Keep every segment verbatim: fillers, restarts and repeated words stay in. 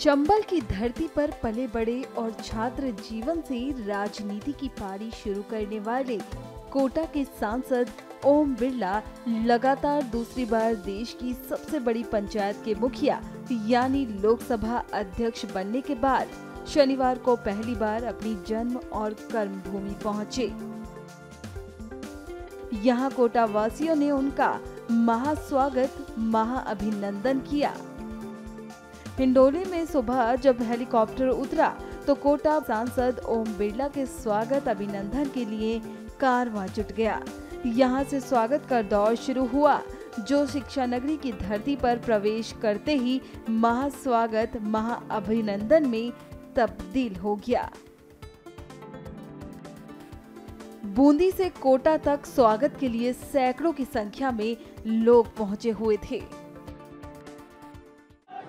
चंबल की धरती पर पले बड़े और छात्र जीवन से राजनीति की पारी शुरू करने वाले कोटा के सांसद ओम बिरला लगातार दूसरी बार देश की सबसे बड़ी पंचायत के मुखिया यानी लोकसभा अध्यक्ष बनने के बाद शनिवार को पहली बार अपनी जन्म और कर्म भूमि पहुंचे। यहां कोटा वासियों ने उनका महास्वागत महाअभिनंदन किया। इंडोली में सुबह जब हेलीकॉप्टर उतरा तो कोटा सांसद ओम बिरला के स्वागत अभिनंदन के लिए कारवां जुट गया। यहां से स्वागत का दौर शुरू हुआ जो शिक्षा नगरी की धरती पर प्रवेश करते ही महास्वागत महाअभिनंदन में तब्दील हो गया। बूंदी से कोटा तक स्वागत के लिए सैकड़ों की संख्या में लोग पहुंचे हुए थे।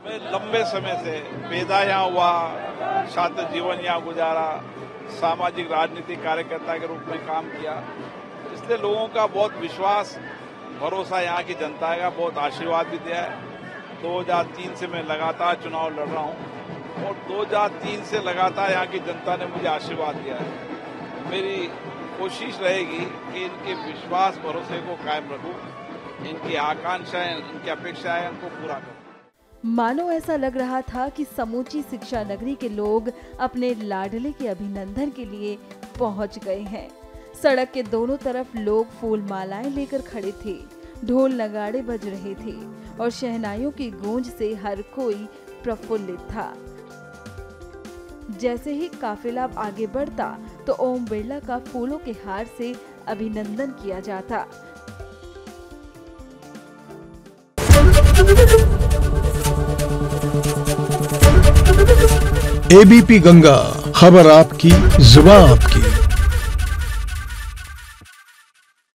मैं लंबे समय से पैदा यहाँ हुआ, छात्र जीवन यहाँ गुजारा, सामाजिक राजनीतिक कार्यकर्ता के रूप में काम किया, इसलिए लोगों का बहुत विश्वास भरोसा यहाँ की जनता का बहुत आशीर्वाद भी दिया है। दो हज़ार तीन से मैं लगातार चुनाव लड़ रहा हूँ और दो हज़ार तीन से लगातार यहाँ की जनता ने मुझे आशीर्वाद दिया है। मेरी कोशिश रहेगी कि इनके विश्वास भरोसे को कायम रखूँ, इनकी आकांक्षाएं इनकी अपेक्षाएं उनको पूरा करूँ। मानो ऐसा लग रहा था कि समूची शिक्षा नगरी के लोग अपने लाडले के अभिनंदन के लिए पहुंच गए हैं। सड़क के दोनों तरफ लोग फूल मालाएं लेकर खड़े थे, ढोल नगाड़े बज रहे थे और शहनाइयों की गूंज से हर कोई प्रफुल्लित था। जैसे ही काफिला आगे बढ़ता तो ओम बिरला का फूलों के हार से अभिनंदन किया जाता। एबीपी गंगा, खबर आपकी, जुबान आपकी।